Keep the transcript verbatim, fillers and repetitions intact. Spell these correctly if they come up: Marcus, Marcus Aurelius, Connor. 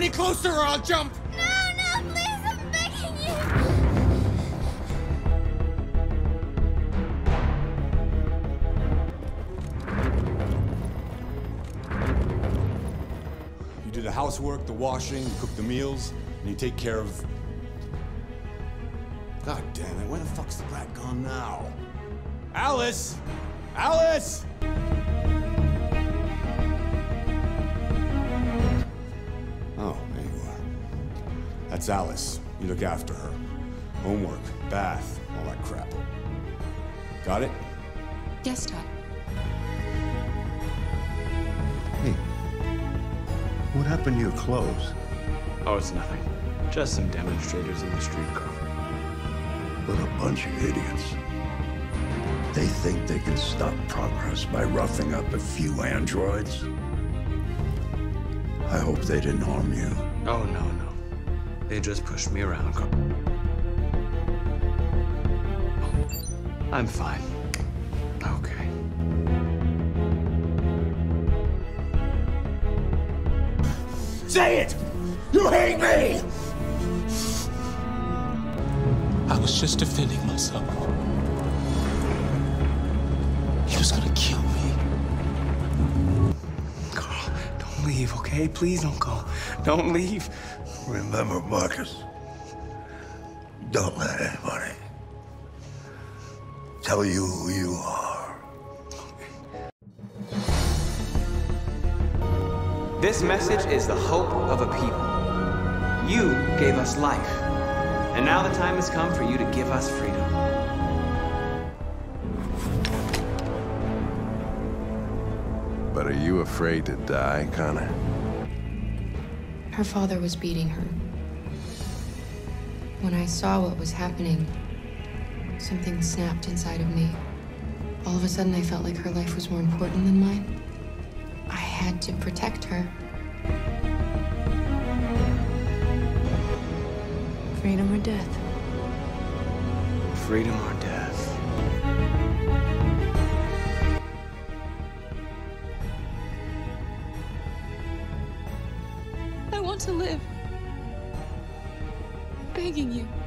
any closer or I'll jump! No, no, please, I'm begging you! You do the housework, the washing, you cook the meals, and you take care of... God damn it, where the fuck's the brat gone now? Alice! Alice! That's Alice. You look after her. Homework, bath, all that crap. Got it? Yes, Dad. Hey, what happened to your clothes? Oh, it's nothing. Just some demonstrators in the streetcar. But a bunch of idiots. They think they can stop progress by roughing up a few androids. I hope they didn't harm you. Oh, no, no. They just pushed me around. I'm fine. Okay. Say it! You hate me! I was just defending myself. He was gonna kill me. Carl, don't leave, okay? Please don't go. Don't leave. Remember, Marcus, don't let anybody tell you who you are. This message is the hope of a people. You gave us life, and now the time has come for you to give us freedom. But are you afraid to die, Connor? Her father was beating her. When I saw what was happening, something snapped inside of me. All of a sudden, I felt like her life was more important than mine. I had to protect her. Freedom or death? Freedom or death. I want to live. I'm begging you.